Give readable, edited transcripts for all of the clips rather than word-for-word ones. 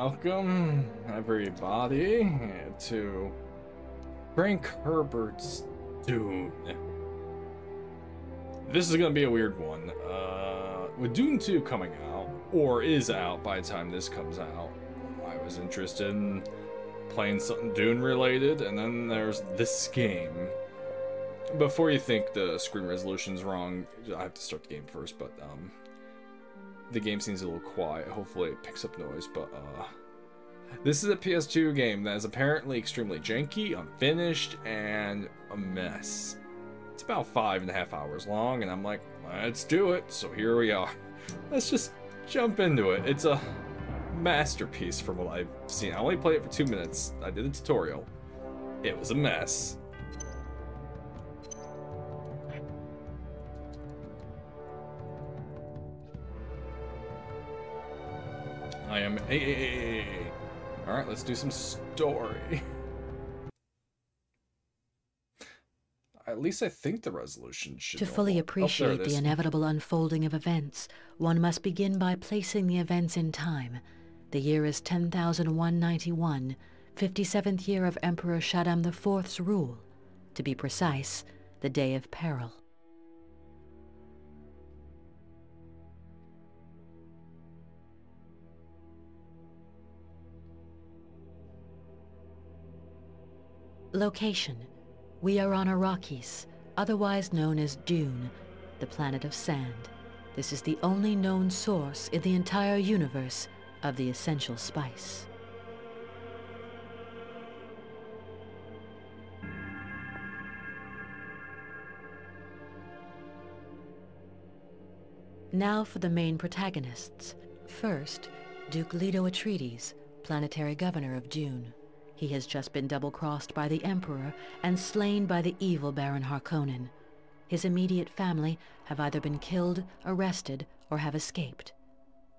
Welcome, everybody, to Frank Herbert's Dune. This is going to be a weird one. With Dune 2 coming out, or is out by the time this comes out, I was interested in playing something Dune related, and then there's this game. Before you think the screen resolution's wrong, I have to start the game first, but, the game seems a little quiet. Hopefully it picks up noise, but, this is a PS2 game that is apparently extremely janky, unfinished, and a mess. It's about 5.5 hours long, and I'm like, let's do it. So here we are. Let's just jump into it. It's a masterpiece from what I've seen. I only played it for 2 minutes. I did a tutorial. It was a mess. I am a. All right, let's do some story. At least I think the resolution should. To fully appreciate the inevitable unfolding of events, one must begin by placing the events in time. The year is 10,191, 57th year of Emperor Shaddam IV's rule. To be precise, the Day of Peril. Location. We are on Arrakis, otherwise known as Dune, the planet of sand. This is the only known source in the entire universe of the essential spice. Now for the main protagonists. First, Duke Leto Atreides, planetary governor of Dune. He has just been double-crossed by the Emperor and slain by the evil Baron Harkonnen. His immediate family have either been killed, arrested, or have escaped.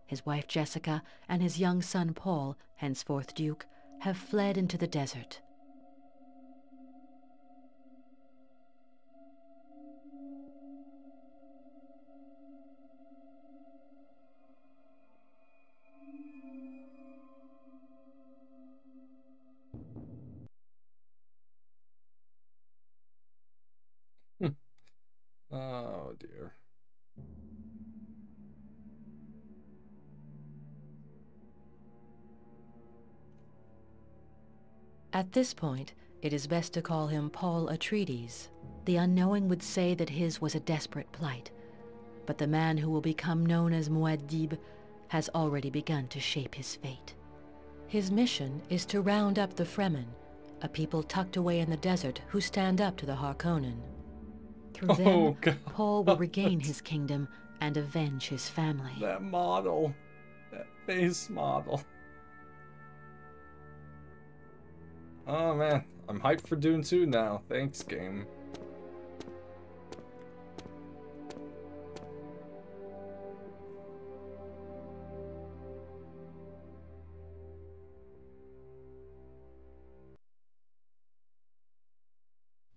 His wife Jessica and his young son Paul, henceforth Duke, have fled into the desert. Oh dear. At this point, it is best to call him Paul Atreides. The unknowing would say that his was a desperate plight, but the man who will become known as Muad'Dib has already begun to shape his fate. His mission is to round up the Fremen, a people tucked away in the desert who stand up to the Harkonnen. Through them, Paul will regain his kingdom and avenge his family. That model. That face model. Oh man, I'm hyped for Dune 2 now. Thanks, game.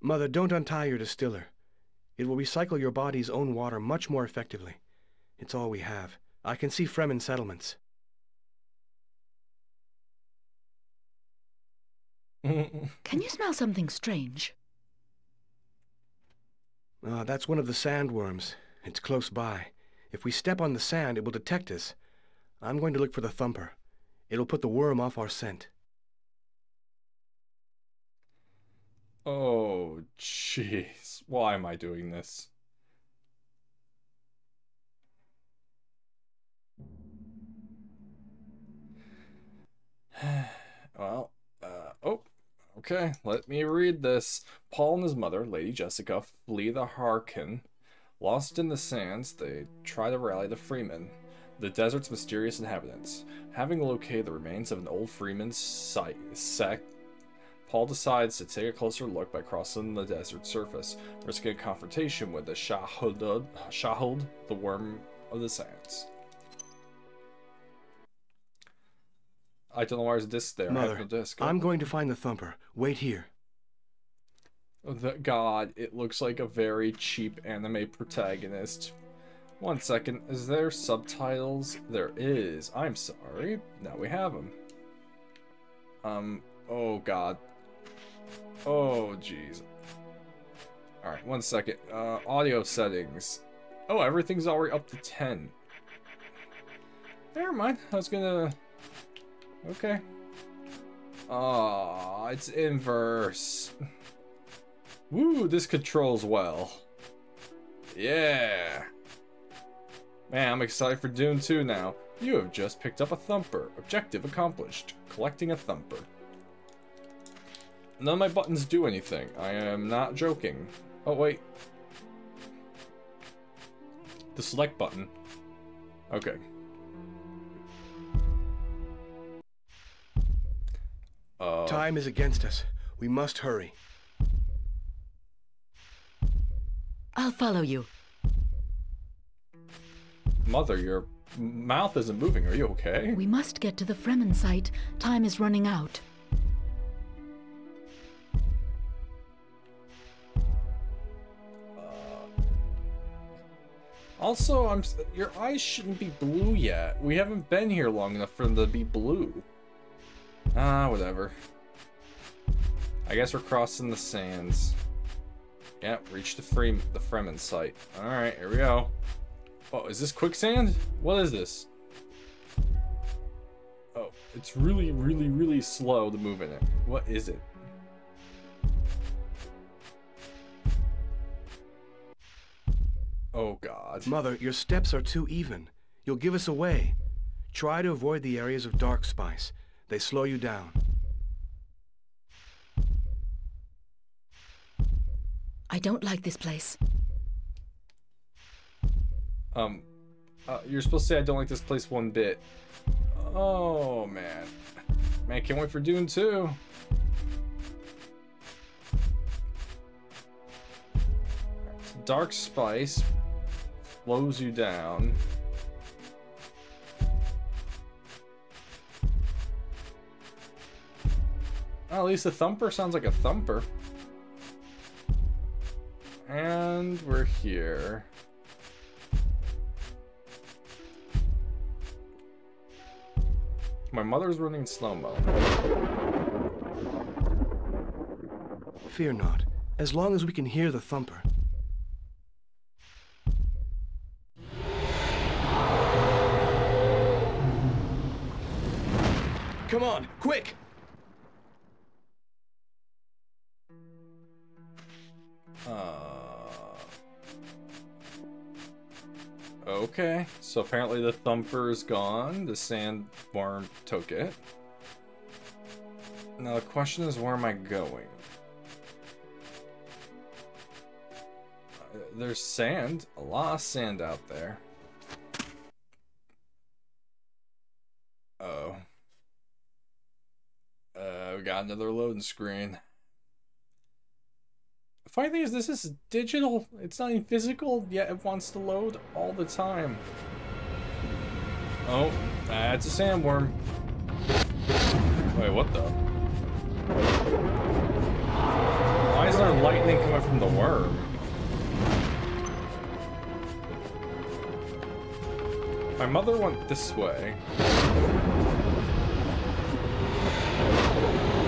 Mother, don't untie your distiller. It will recycle your body's own water much more effectively. It's all we have. I can see Fremen settlements. Can you smell something strange? That's one of the sandworms. It's close by. If we step on the sand, it will detect us. I'm going to look for the thumper. It'll put the worm off our scent. Oh, jeez. Why am I doing this? Well, okay. Let me read this. Paul and his mother, Lady Jessica, flee the Harkonnen. Lost in the sands, they try to rally the Fremen, the desert's mysterious inhabitants. Having located the remains of an old Freeman sect, Paul decides to take a closer look by crossing the desert surface, risking a confrontation with the Shai-Hulud, the worm of the sands. I don't know why there's a disc there. Mother, I have no disc. I'm going to find the thumper. Wait here. God, it looks like a very cheap anime protagonist. One second, is there subtitles? There is. I'm sorry. Now we have them. Oh god. Oh jeez. Alright, 1 second. Audio settings. Oh, everything's already up to 10. Never mind. I was gonna... Okay. Aww, it's inverse. Woo, this controls well. Yeah. Man, I'm excited for Dune 2 now. You have just picked up a thumper. Objective accomplished. Collecting a thumper. None of my buttons do anything. I am not joking. Oh, wait. The select button. Okay. Time is against us. We must hurry. I'll follow you. Mother, your mouth isn't moving. Are you okay? We must get to the Fremen site. Time is running out. Also, your eyes shouldn't be blue yet. We haven't been here long enough for them to be blue. Ah, whatever. I guess we're crossing the sands. Yep, reach the Fremen site. Alright, here we go. Oh, is this quicksand? What is this? Oh, it's really, really, really slow to move in it. What is it? Oh god. Mother, your steps are too even. You'll give us away. Try to avoid the areas of dark spice. They slow you down. I don't like this place. You're supposed to say I don't like this place one bit. Oh, man. Man, can't wait for Dune 2. Dark spice slows you down. Well, at least the thumper sounds like a thumper. And we're here. My mother's running slow-mo. Fear not, as long as we can hear the thumper. Come on, quick! Okay, so apparently the thumper is gone. The sandworm took it. Now the question is, where am I going? There's sand. A lot of sand out there. Uh-oh. We got another loading screen. The funny thing is, this is digital. It's not even physical, yet it wants to load all the time. Oh, that's a sandworm. Wait, what the? Why is there lightning coming from the worm? My mother went this way.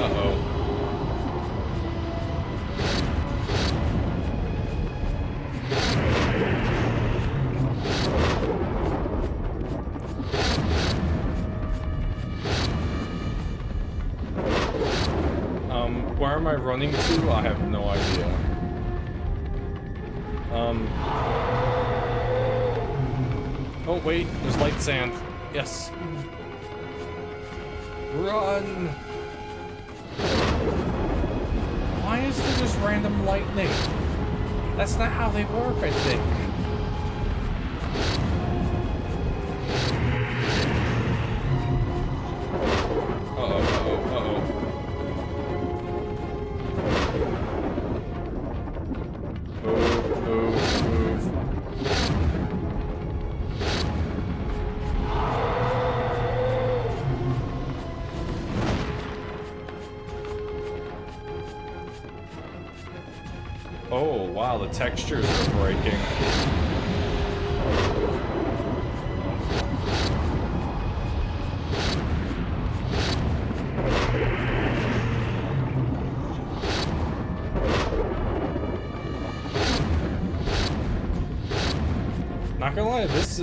Uh-oh. Where am I running to? I have no idea. Oh wait, there's light sand. Yes. Run! Why is there just random lightning? That's not how they work, I think. Wow, the textures are breaking.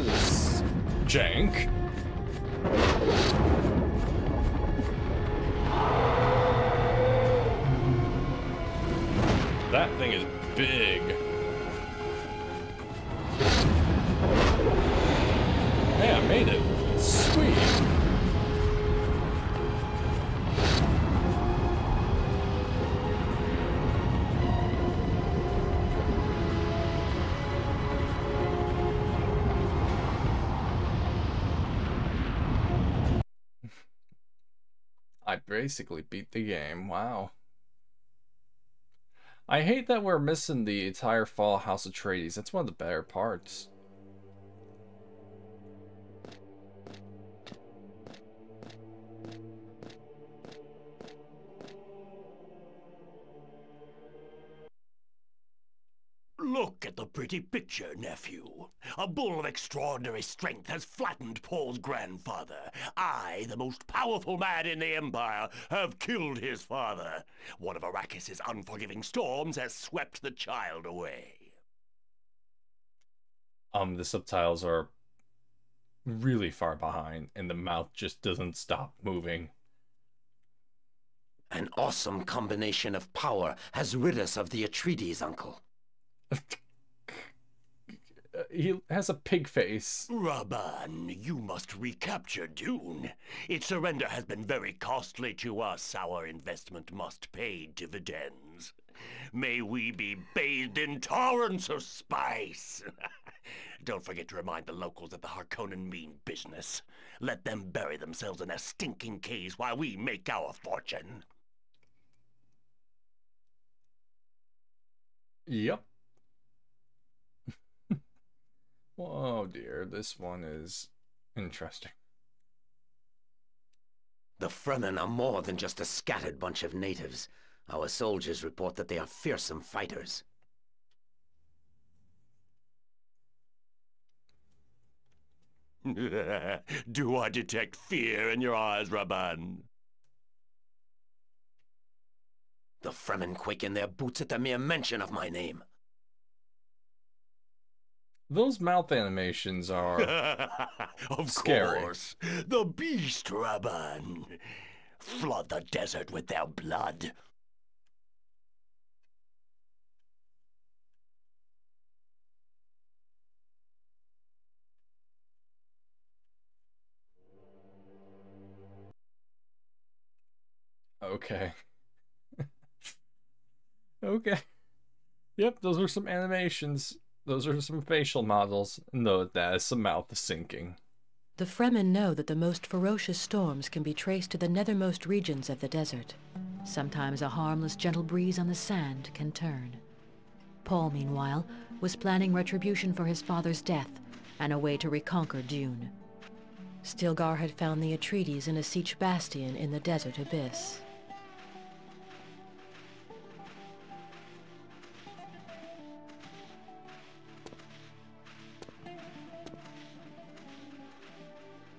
this is jank. That thing is big. Hey, I made it. Sweet. I basically beat the game. Wow. I hate that we're missing the entire Fall House Atreides. That's one of the better parts. Look at the pretty picture, nephew. A bull of extraordinary strength has flattened Paul's grandfather. I, the most powerful man in the Empire, have killed his father. One of Arrakis' unforgiving storms has swept the child away. The subtitles are really far behind, and the mouth just doesn't stop moving. An awesome combination of power has rid us of the Atreides, Uncle. He has a pig face. Rabban, you must recapture Dune. Its surrender has been very costly to us. Our investment must pay dividends. May we be bathed in torrents of spice. Don't forget to remind the locals that the Harkonnen mean business. Let them bury themselves in their stinking caves while we make our fortune. Yep. Oh dear, this one is interesting. The Fremen are more than just a scattered bunch of natives. Our soldiers report that they are fearsome fighters. Do I detect fear in your eyes, Rabban? The Fremen quake in their boots at the mere mention of my name. Those mouth animations are of scary. Course. The beast, Rabban. Flood the desert with their blood. Okay. Okay. Yep, those were some animations. Those are some facial models, and that is some mouth sinking. The Fremen know that the most ferocious storms can be traced to the nethermost regions of the desert. Sometimes a harmless, gentle breeze on the sand can turn. Paul, meanwhile, was planning retribution for his father's death and a way to reconquer Dune. Stilgar had found the Atreides in a Sietch bastion in the desert abyss.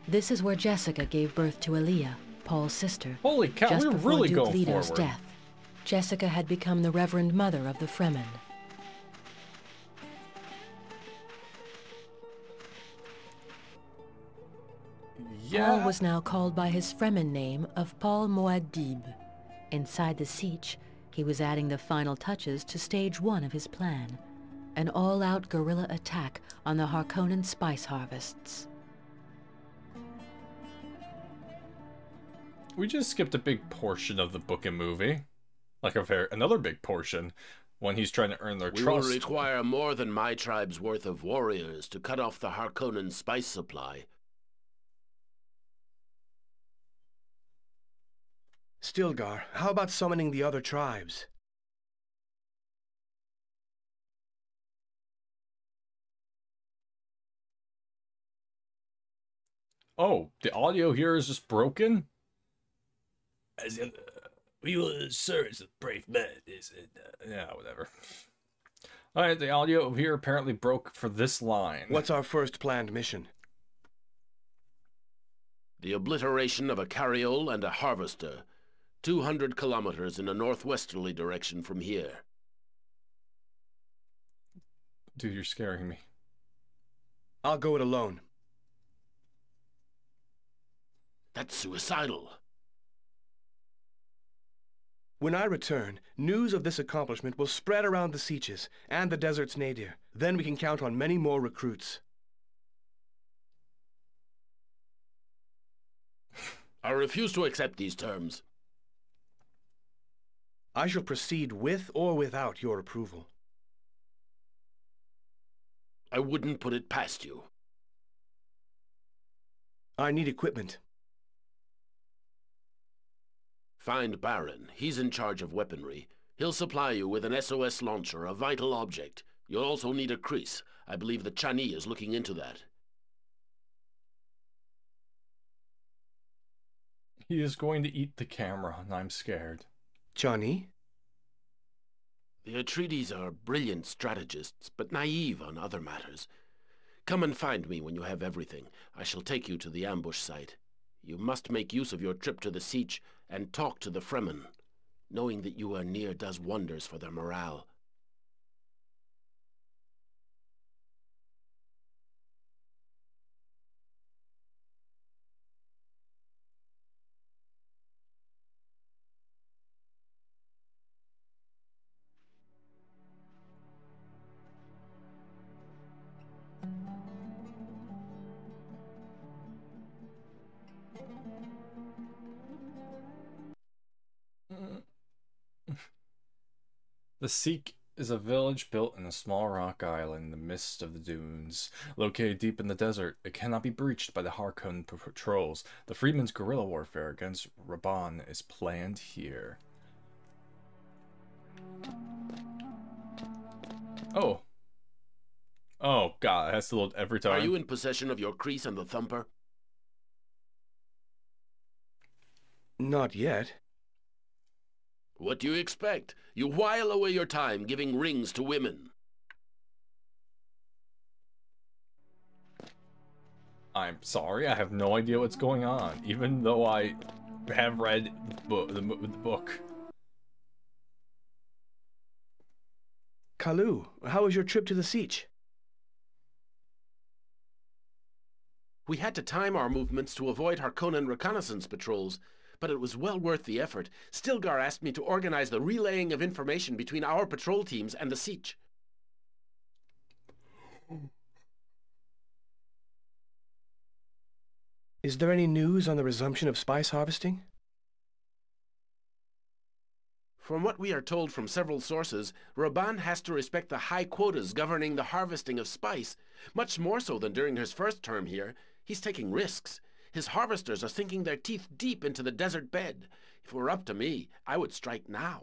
This is where Jessica gave birth to Alia, Paul's sister. Holy cow, just before really Duke Leto's death. Jessica had become the Reverend Mother of the Fremen. Yeah. Paul was now called by his Fremen name of Paul Muad'Dib. Inside the Sietch, he was adding the final touches to stage one of his plan, an all-out guerrilla attack on the Harkonnen spice harvests. We just skipped a big portion of the book and movie, like another big portion, when he's trying to earn their trust. We will require more than my tribe's worth of warriors to cut off the Harkonnen spice supply. Stilgar, how about summoning the other tribes? Oh, the audio here is just broken? As in, we will search the brave men. Yeah, whatever. All right, the audio here apparently broke for this line. What's our first planned mission? The obliteration of a carryall and a harvester, 200 kilometers in a northwesterly direction from here. Dude, you're scaring me. I'll go it alone. That's suicidal. When I return, news of this accomplishment will spread around the Sieges and the desert's nadir. Then we can count on many more recruits. I refuse to accept these terms. I shall proceed with or without your approval. I wouldn't put it past you. I need equipment. Find Baron. He's in charge of weaponry. He'll supply you with an SOS launcher, a vital object. You'll also need a crease. I believe the Chani is looking into that. He is going to eat the camera, and I'm scared. Chani? The Atreides are brilliant strategists, but naive on other matters. Come and find me when you have everything. I shall take you to the ambush site. You must make use of your trip to the Sietch and talk to the Fremen. Knowing that you are near does wonders for their morale. The Sietch is a village built in a small rock island in the midst of the dunes. Located deep in the desert, it cannot be breached by the Harkonnen patrols. The Freemen's guerrilla warfare against Rabban is planned here. Oh. Oh, God, that's a little every time. Are you in possession of your crease and the thumper? Not yet. What do you expect? You while away your time giving rings to women. I'm sorry, I have no idea what's going on, even though I have read the book. Kalu, how was your trip to the Sietch? We had to time our movements to avoid Harkonnen reconnaissance patrols. But it was well worth the effort. Stilgar asked me to organize the relaying of information between our patrol teams and the Sietch. Is there any news on the resumption of spice harvesting? From what we are told from several sources, Rabban has to respect the high quotas governing the harvesting of spice, much more so than during his first term here. He's taking risks. His harvesters are sinking their teeth deep into the desert bed. If it were up to me, I would strike now.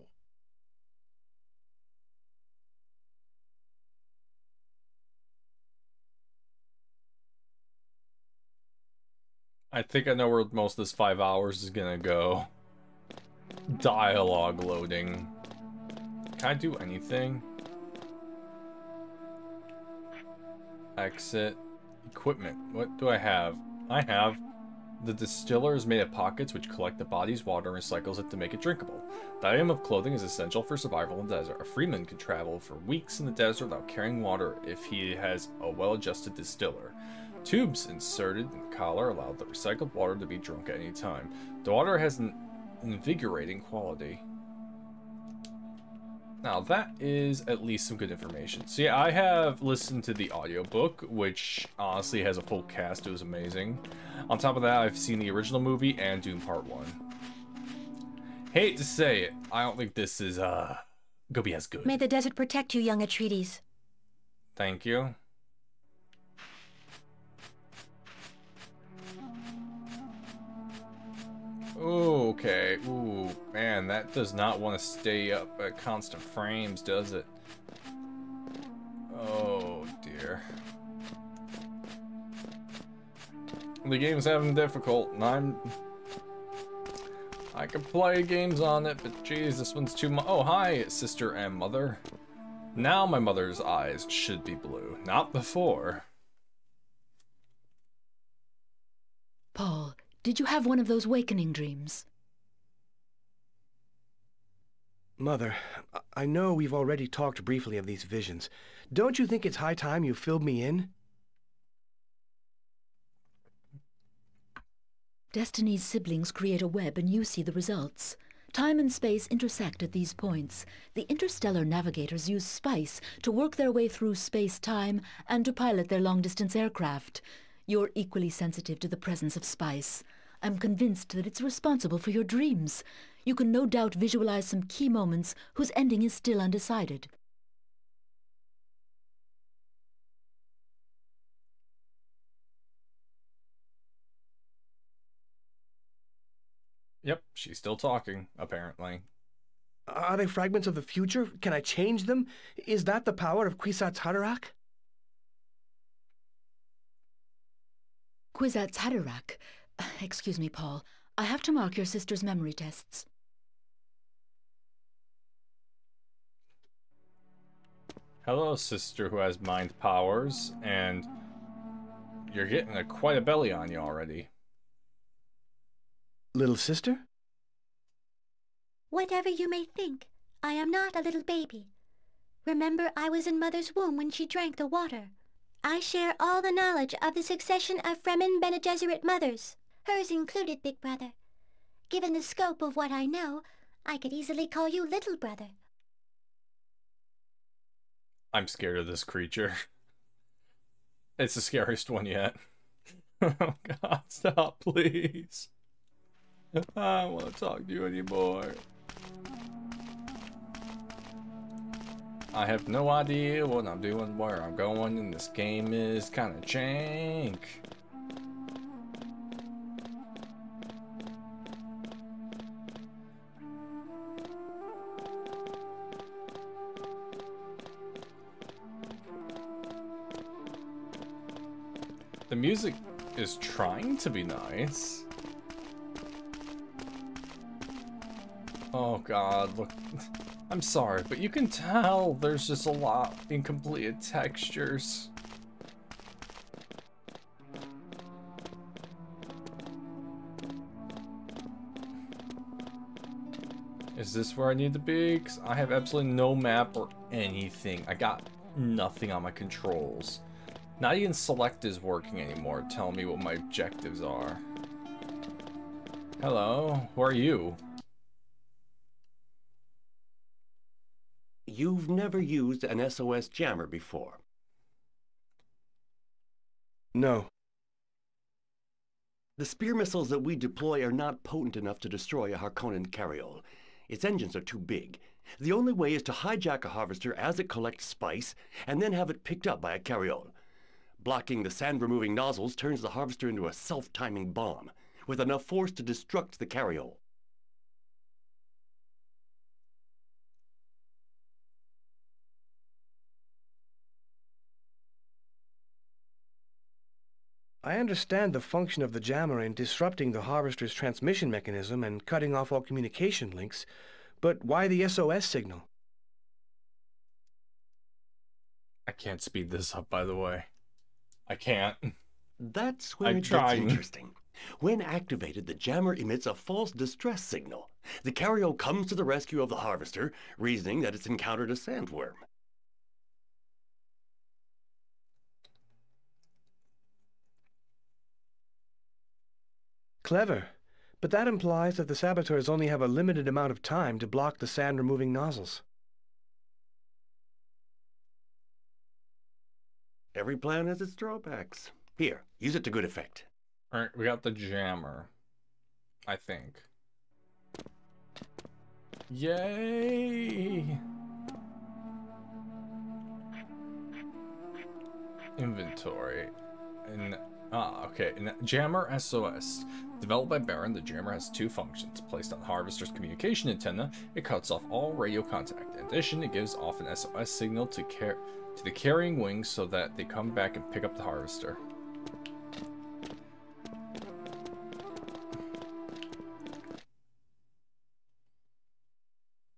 I think I know where most of this 5 hours is gonna go. Dialogue loading. Can I do anything? Exit. Equipment. What do I have? I have... The distiller is made of pockets which collect the body's water and recycles it to make it drinkable. The item of clothing is essential for survival in the desert. A Freeman can travel for weeks in the desert without carrying water if he has a well-adjusted distiller. Tubes inserted in the collar allow the recycled water to be drunk at any time. The water has an invigorating quality. Now that is at least some good information. So yeah, I have listened to the audiobook, which honestly has a full cast. It was amazing. On top of that, I've seen the original movie and Dune Part 1. Hate to say it, I don't think this is, gonna be as good. May the desert protect you, young Atreides. Thank you. Okay, ooh, man, that does not want to stay up at constant frames, does it? Oh, dear. The game's having difficult, and I can play games on it, but geez, this one's too much. Oh, hi, sister and mother. Now my mother's eyes should be blue, not before. Paul. Did you have one of those wakening dreams? Mother, I know we've already talked briefly of these visions. Don't you think it's high time you filled me in? Destiny's siblings create a web and you see the results. Time and space intersect at these points. The interstellar navigators use spice to work their way through space-time and to pilot their long-distance aircraft. You're equally sensitive to the presence of spice. I'm convinced that it's responsible for your dreams. You can no doubt visualize some key moments whose ending is still undecided. Yep, she's still talking, apparently. Are they fragments of the future? Can I change them? Is that the power of Kwisatz Haderach? Kwisatz Haderach. Excuse me, Paul. I have to mark your sister's memory tests. Hello, sister who has mind powers, and you're getting quite a belly on you already. Little sister? Whatever you may think, I am not a little baby. Remember, I was in Mother's womb when she drank the water. I share all the knowledge of the succession of Fremen Bene Gesserit mothers, hers included, Big Brother. Given the scope of what I know, I could easily call you Little Brother. I'm scared of this creature. It's the scariest one yet. Oh God, stop, please. I don't want to talk to you anymore. I have no idea what I'm doing, where I'm going, and this game is kind of jank. The music is trying to be nice. Oh God, look, I'm sorry, but you can tell there's just a lot of incomplete textures. Is this where I need to be? 'Cause I have absolutely no map or anything. I got nothing on my controls. Not even select is working anymore, telling me what my objectives are. Hello, who are you? You've never used an SOS jammer before. No. The spear missiles that we deploy are not potent enough to destroy a Harkonnen carryall. Its engines are too big. The only way is to hijack a harvester as it collects spice, and then have it picked up by a carryall. Blocking the sand-removing nozzles turns the harvester into a self-timing bomb, with enough force to destruct the carryall. I understand the function of the jammer in disrupting the harvester's transmission mechanism and cutting off all communication links, but why the SOS signal? I can't speed this up, by the way. I can't. That's where it gets interesting. When activated, the jammer emits a false distress signal. The carryall comes to the rescue of the harvester, reasoning that it's encountered a sandworm. Clever, but that implies that the saboteurs only have a limited amount of time to block the sand-removing nozzles. Every plan has its drawbacks. Here, use it to good effect. All right, we got the jammer, I think. Yay! Inventory. And okay, and jammer SOS. Developed by Baron, the jammer has two functions. Placed on the harvester's communication antenna, it cuts off all radio contact. In addition, it gives off an SOS signal to the carrying wings so that they come back and pick up the harvester.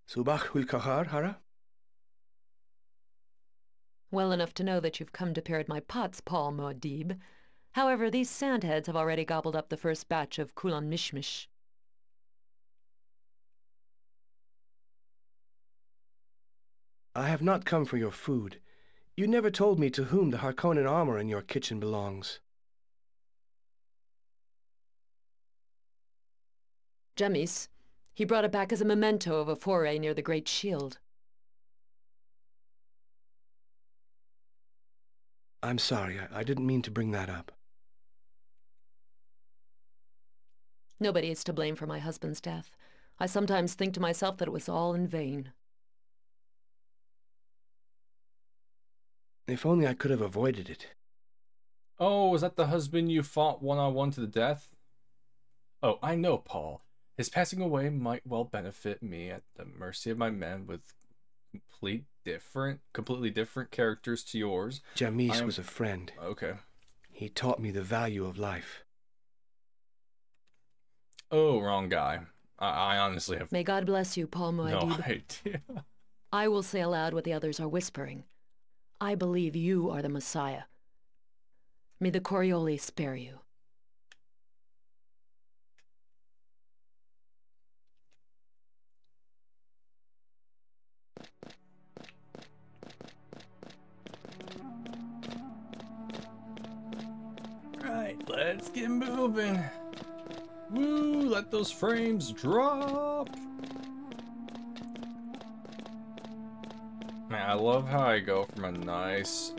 Subahul kahar, Hara? Well enough to know that you've come to parrot my pots, Paul Muad'Dib. However, these sandheads have already gobbled up the first batch of Kulan Mishmish. I have not come for your food. You never told me to whom the Harkonnen armor in your kitchen belongs. Jamis. He brought it back as a memento of a foray near the Great Shield. I'm sorry, I didn't mean to bring that up. Nobody is to blame for my husband's death. I sometimes think to myself that it was all in vain. If only I could have avoided it. Oh, was that the husband you fought one-on-one to the death? Oh, I know, Paul. His passing away might well benefit me at the mercy of my men with completely different characters to yours. Jamis was a friend. Okay. He taught me the value of life. Oh, wrong guy. I honestly have... May God bless you, Paul Muad'Dib. No idea. I will say aloud what the others are whispering. I believe you are the Messiah. May the Corioli spare you. Right, let's get moving. Woo, let those frames drop. Man, I love how I go from a nice,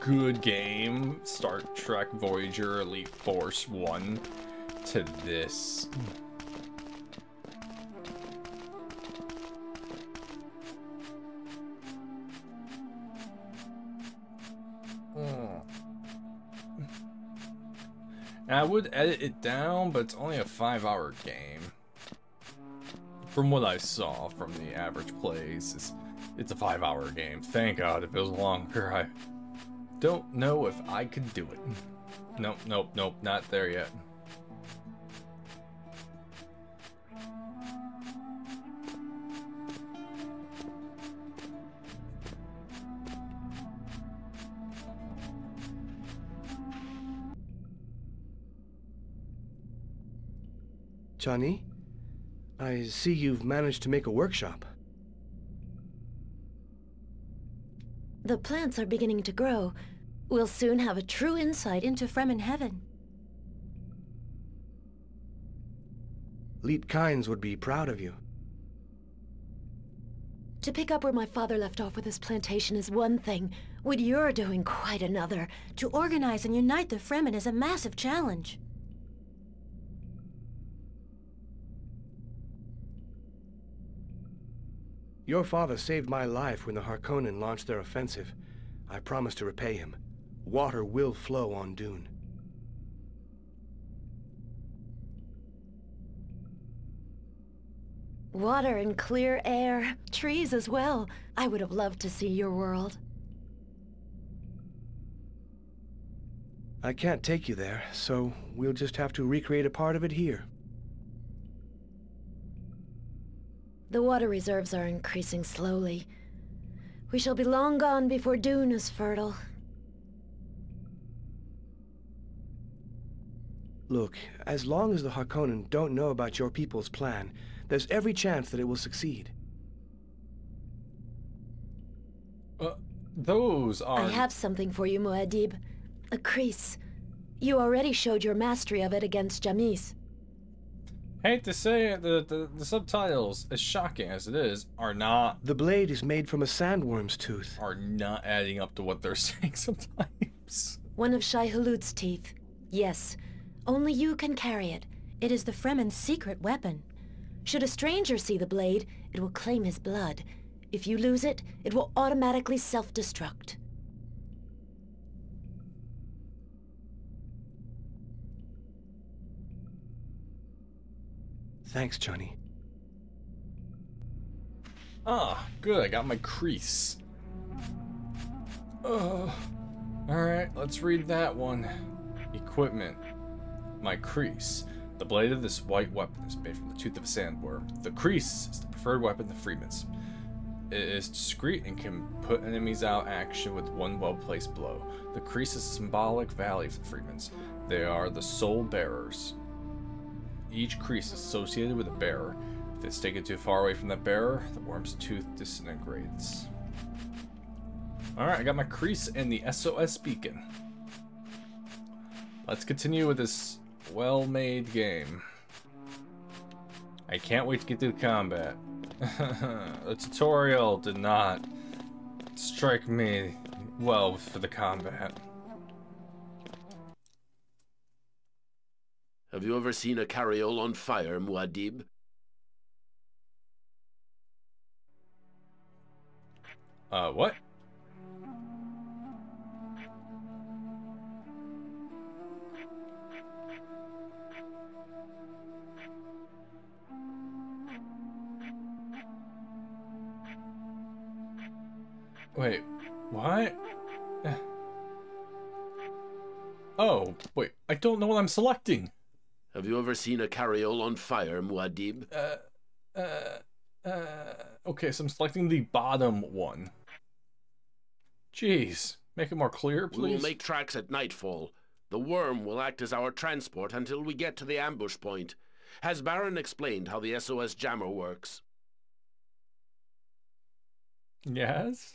good game, Star Trek Voyager Elite Force 1, to this. I would edit it down, but it's only a 5-hour game. From what I saw from the average plays, it's a 5-hour game. Thank God. If it was longer, I don't know if I could do it. Nope, nope, nope, not there yet. Chani, I see you've managed to make a workshop. The plants are beginning to grow. We'll soon have a true insight into Fremen heaven. Liet-Kynes would be proud of you. To pick up where my father left off with his plantation is one thing. What you're doing quite another. To organize and unite the Fremen is a massive challenge. Your father saved my life when the Harkonnen launched their offensive. I promise to repay him. Water will flow on Dune. Water and clear air. Trees as well. I would have loved to see your world. I can't take you there, so we'll just have to recreate a part of it here. The water reserves are increasing slowly. We shall be long gone before Dune is fertile. Look, as long as the Harkonnen don't know about your people's plan, there's every chance that it will succeed. Those are... I have something for you, Muad'Dib. A crease. You already showed your mastery of it against Jamis. Hate to say it, the subtitles, as shocking as it is, are not... The blade is made from a sandworm's tooth. ...are not adding up to what they're saying sometimes. One of Shai-Hulud's teeth. Yes. Only you can carry it. It is the Fremen's secret weapon. Should a stranger see the blade, it will claim his blood. If you lose it, it will automatically self-destruct. Thanks, Chani. Ah, good. I got my crease. Oh, alright, let's read that one. Equipment. My crease. The blade of this white weapon is made from the tooth of a sandworm. The crease is the preferred weapon of the Freemans. It is discreet and can put enemies out of action with one well-placed blow. The crease is a symbolic value for the Freemans. They are the soul bearers. Each crease is associated with a bearer. If it's taken too far away from the bearer, the worm's tooth disintegrates. Alright, I got my crease and the SOS beacon. Let's continue with this well-made game. I can't wait to get through the combat. The tutorial did not strike me well for the combat. Have you ever seen a carryall on fire, Muad'Dib? What? Wait, what? Oh, wait, I don't know what I'm selecting. Have you ever seen a carryall on fire, Muad'Dib? Okay, so I'm selecting the bottom one. Jeez, make it more clear, please. We will make tracks at nightfall. The worm will act as our transport until we get to the ambush point. Has Baron explained how the SOS jammer works? Yes?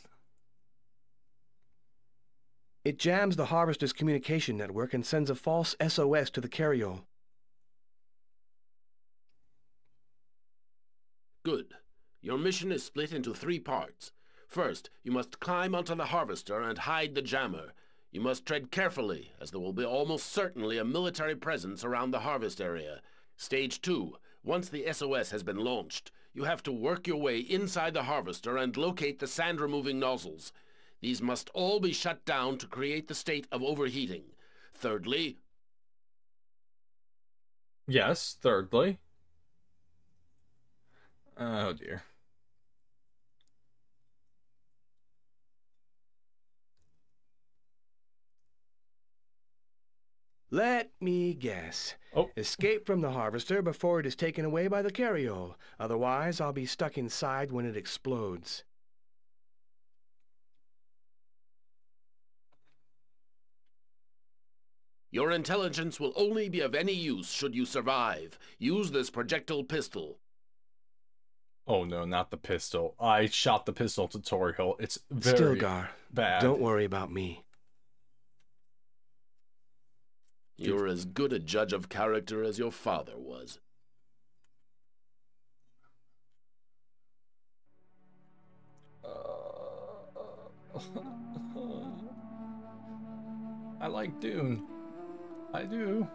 It jams the harvester's communication network and sends a false SOS to the carryall. Good. Your mission is split into 3 parts. First, you must climb onto the harvester and hide the jammer. You must tread carefully, as there will be almost certainly a military presence around the harvest area. Stage 2. Once the SOS has been launched, you have to work your way inside the harvester and locate the sand-removing nozzles. These must all be shut down to create the state of overheating. Thirdly... Yes, thirdly. Oh dear. Let me guess. Oh. Escape from the harvester before it is taken away by the carryall. Otherwise, I'll be stuck inside when it explodes. Your intelligence will only be of any use should you survive. Use this projectile pistol. Oh no, not the pistol. I shot the pistol tutorial. It's very Stilgar, bad. Don't worry about me. You're as good a judge of character as your father was. I like Dune. I do.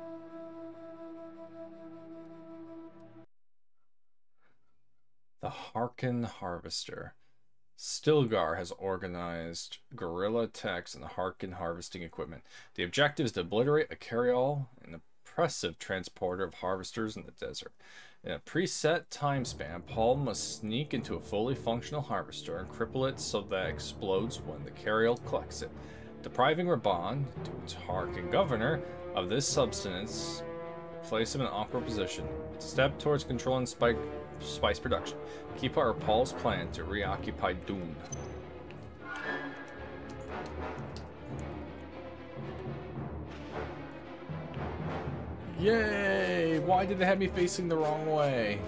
The Harkonnen Harvester. Stilgar has organized guerrilla attacks on the Harkonnen harvesting equipment. The objective is to obliterate a carryall, an oppressive transporter of harvesters in the desert. In a preset time span, Paul must sneak into a fully functional harvester and cripple it so that it explodes when the carryall collects it. Depriving Rabban, Dune's Harkonnen governor, of this substance will place him in an awkward position. It's a step towards controlling spice production. Keep our Paul's plan to reoccupy Dune. Yay! Why did they have me facing the wrong way?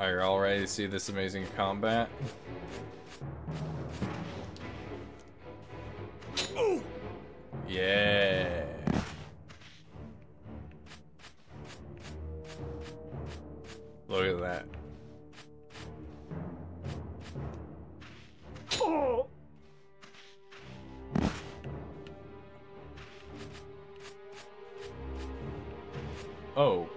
Are you all ready to see this amazing combat? Yeah. Look at that. Oh. Oh.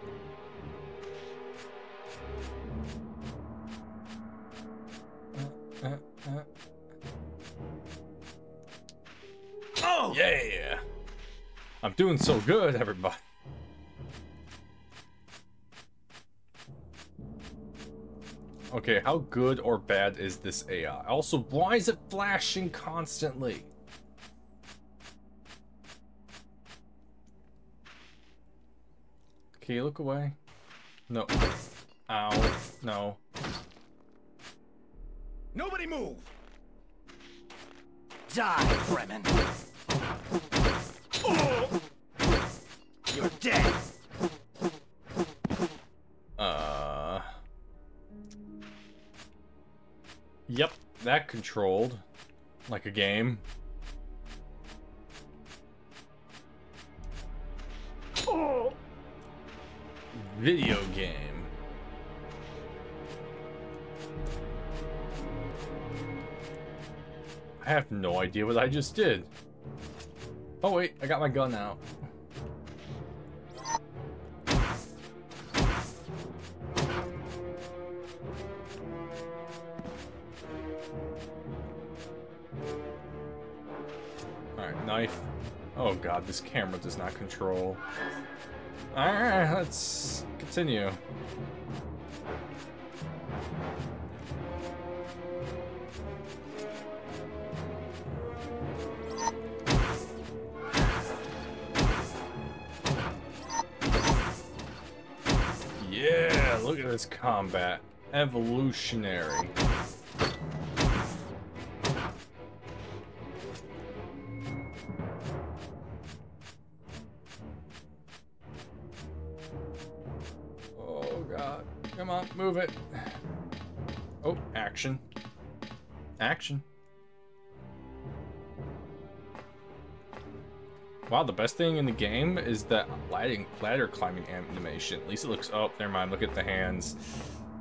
Oh. Yeah. I'm doing so good, everybody. Okay, how good or bad is this AI? Also, why is it flashing constantly? Okay, look away. No. Ow. No. Nobody move! Die, Fremen! You're dead. Yep, that controlled like a game. video game. I have no idea what I just did. Oh wait, I got my gun out. Alright, knife. Oh god, this camera does not control. Alright, let's continue. Yeah, look at this combat. Evolutionary. Move it. Oh, action. Action. Wow, the best thing in the game is that ladder climbing animation. At least it looks... Oh, never mind. Look at the hands.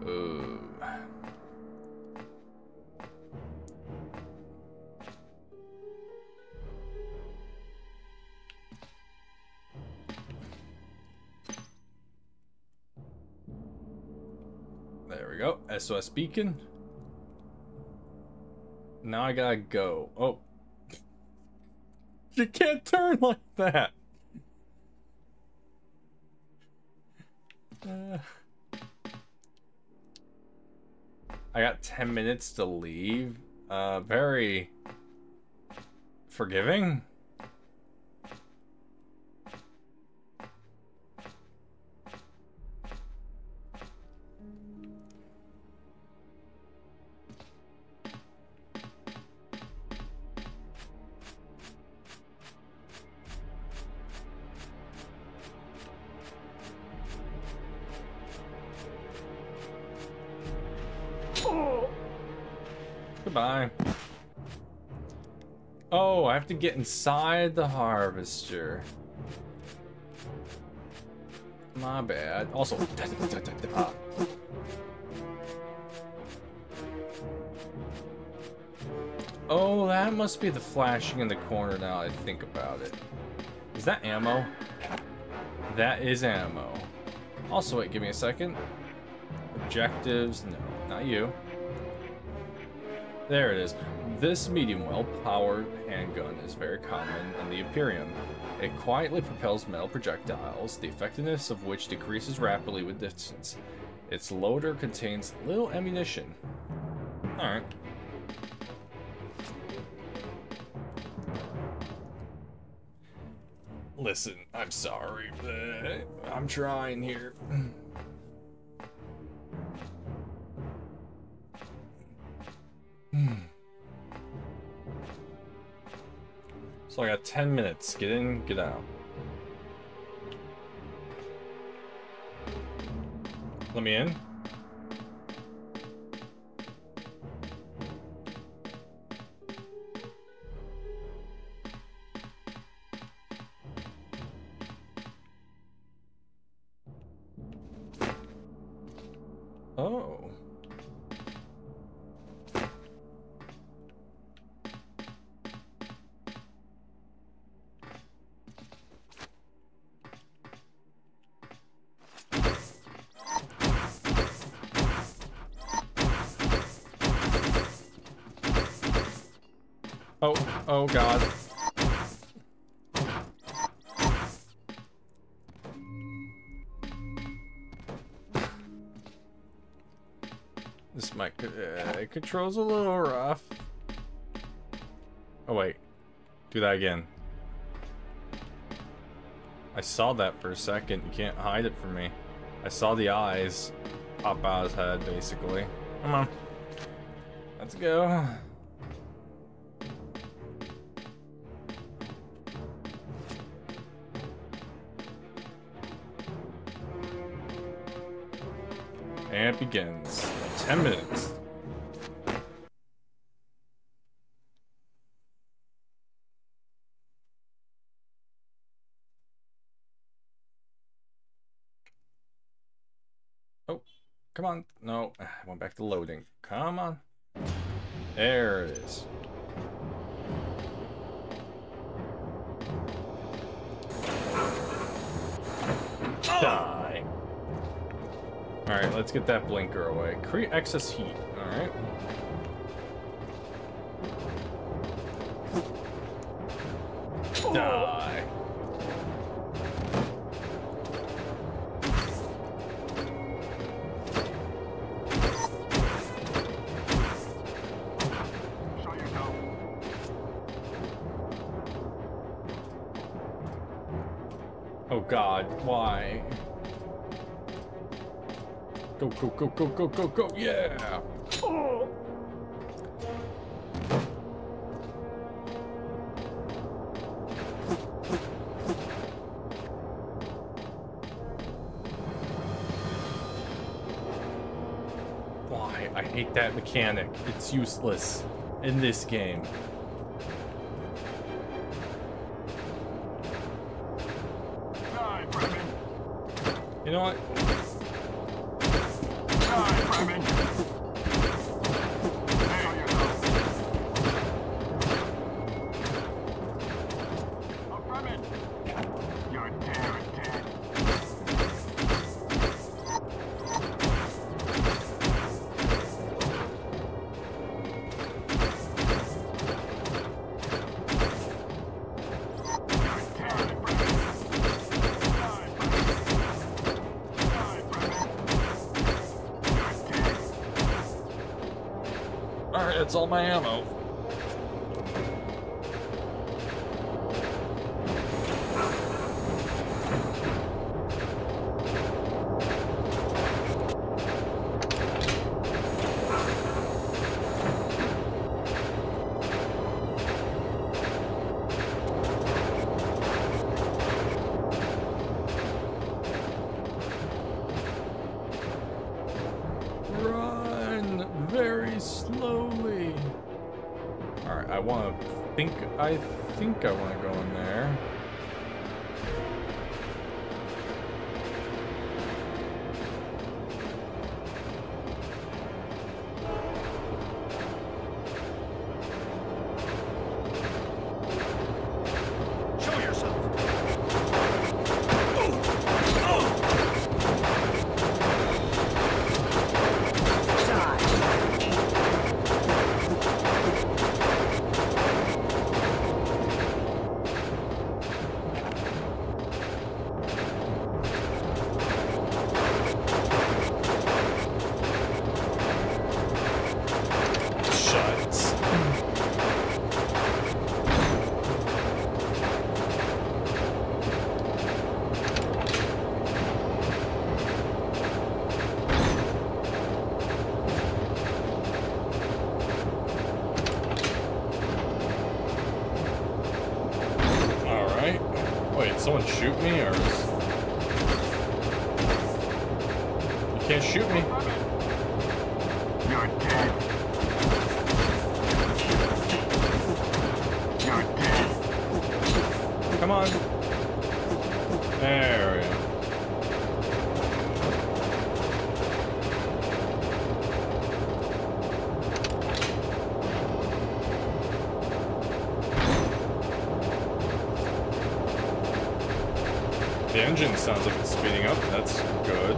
Ooh. Go. SOS beacon. Now I gotta go. Oh. You can't turn like that. I got 10 minutes to leave. Very forgiving. Goodbye. Oh, I have to get inside the harvester. My bad. Also, oh, that must be the flashing in the corner now that I think about it. Is that ammo? That is ammo. Also, wait, give me a second. Objectives? No, not you. There it is. This medium well-powered handgun is very common in the Imperium. It quietly propels metal projectiles, the effectiveness of which decreases rapidly with distance. Its loader contains little ammunition. Alright. Listen, I'm sorry, but I'm trying here. So I got 10 minutes. Get in, get out. Let me in. Oh. Oh, oh god. This mic controls a little rough. Oh wait. Do that again. I saw that for a second. You can't hide it from me. I saw the eyes pop out his head basically. Come on. Let's go. And it begins. 10 minutes. Come on. No, I went back to loading. Come on. There it is. Die. Alright, let's get that blinker away. Create excess heat. Alright. Die. Oh God, why? Go, go, go, go, go, go, go, yeah! Oh. Why? I hate that mechanic. It's useless in this game. You know what? That's all my ammo. I want to go in there. Show yourself. Engine sounds like it's speeding up. That's good.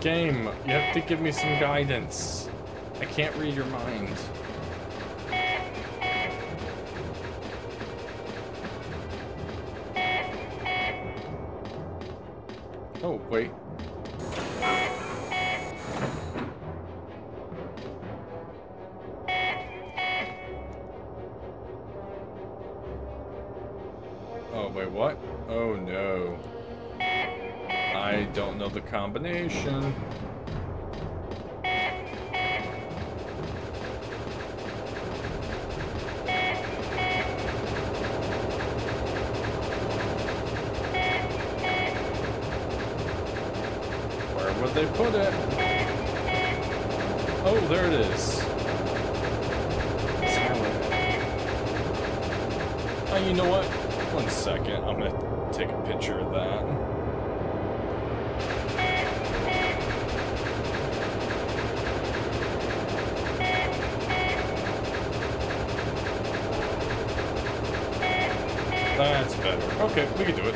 Game, you have to give me some guidance. I can't read your mind. Oh, wait. Oh, wait, what? Oh, no. I don't know the combination. They put it. Oh, there it is. Oh, you know what? 1 second. I'm gonna take a picture of that. That's better. Okay, we can do it.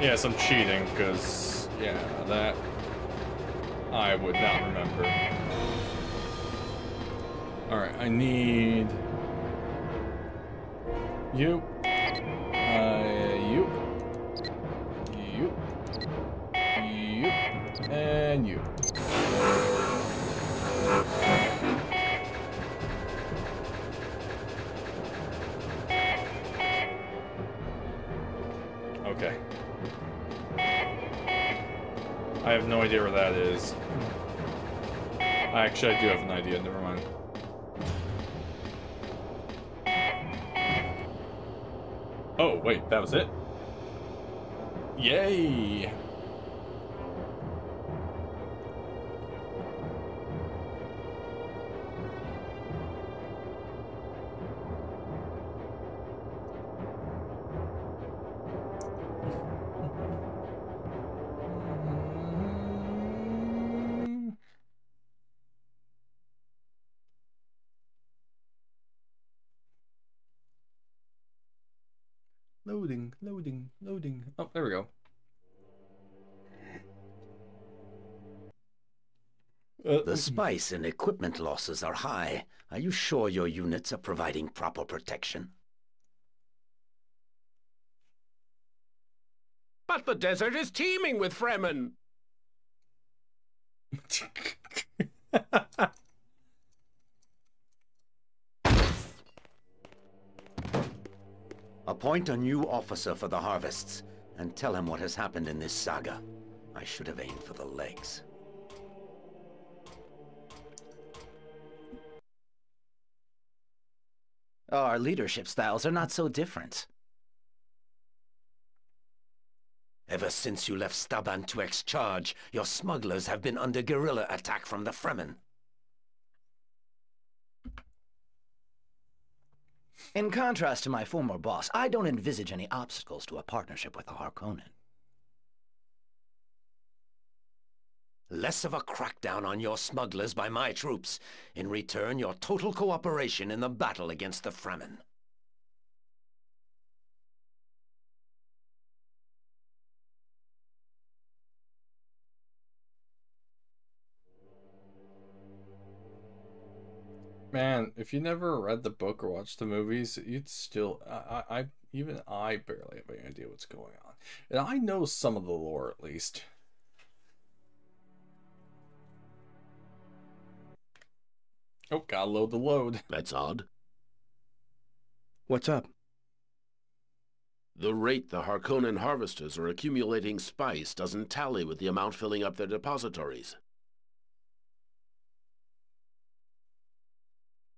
Yes, I'm cheating, because... yeah, that I would not remember. Alright, I need you. You. You. You. And you. Okay. I have no idea where that is. Actually, I do have an idea. Never mind. Oh, wait. That was it? Yay! Loading. Oh, there we go. The spice and equipment losses are high. Are you sure your units are providing proper protection? But the desert is teeming with Fremen. Appoint a new officer for the harvests, and tell him what has happened in this saga. I should have aimed for the legs. Our leadership styles are not so different. Ever since you left Stabantuek's charge, your smugglers have been under guerrilla attack from the Fremen. In contrast to my former boss, I don't envisage any obstacles to a partnership with the Harkonnen. Less of a crackdown on your smugglers by my troops. In return, your total cooperation in the battle against the Fremen. Man, if you never read the book or watched the movies, you'd still... I barely have any idea what's going on. And I know some of the lore, at least. Oh, gotta load the load. That's odd. What's up? The rate the Harkonnen harvesters are accumulating spice doesn't tally with the amount filling up their depositories.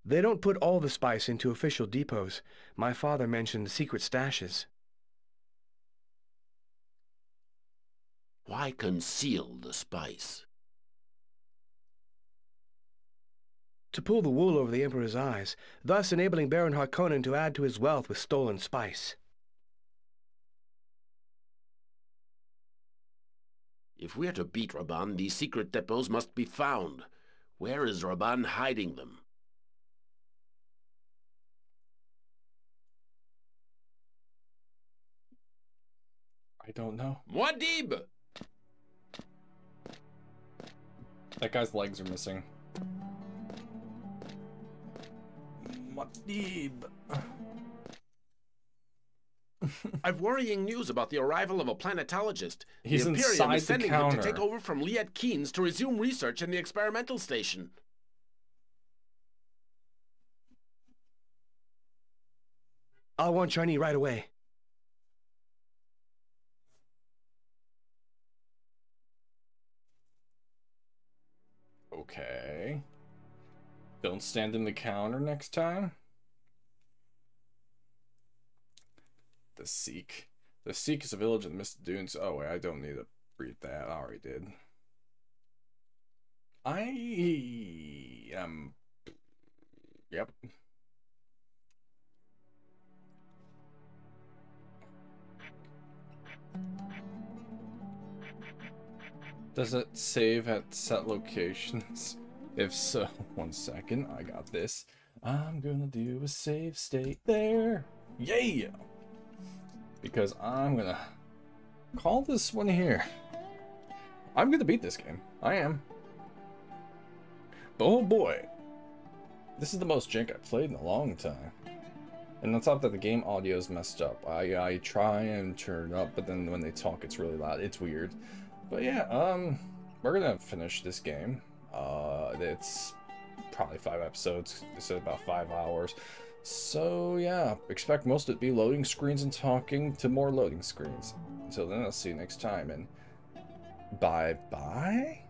They don't put all the spice into official depots. My father mentioned secret stashes. Why conceal the spice? To pull the wool over the Emperor's eyes, thus enabling Baron Harkonnen to add to his wealth with stolen spice. If we're to beat Rabban, these secret depots must be found. Where is Rabban hiding them? I don't know. Muad'Dib! That guy's legs are missing. Muad'Dib. I've worrying news about the arrival of a planetologist. He's the Imperium is sending him to take over from Liet-Kynes to resume research in the experimental station. I want Chani right away. Okay. Don't stand in the counter next time. The Seek. The Seek is a village in the Mist of Dunes. Oh wait, I don't need to read that. I already did. I am... Yep. Does it save at set locations? If so, 1 second, I got this. I'm gonna do a save state there. Yeah! Because I'm gonna call this one here. I'm gonna beat this game. I am. Oh boy. This is the most jank I've played in a long time. And on top of that, the game audio is messed up. I try and turn it up, but then when they talk, it's really loud. It's weird. But yeah, we're gonna finish this game. It's probably 5 episodes. They said about 5 hours. So yeah, expect most of it to be loading screens and talking to more loading screens. Until then, I'll see you next time, and bye-bye?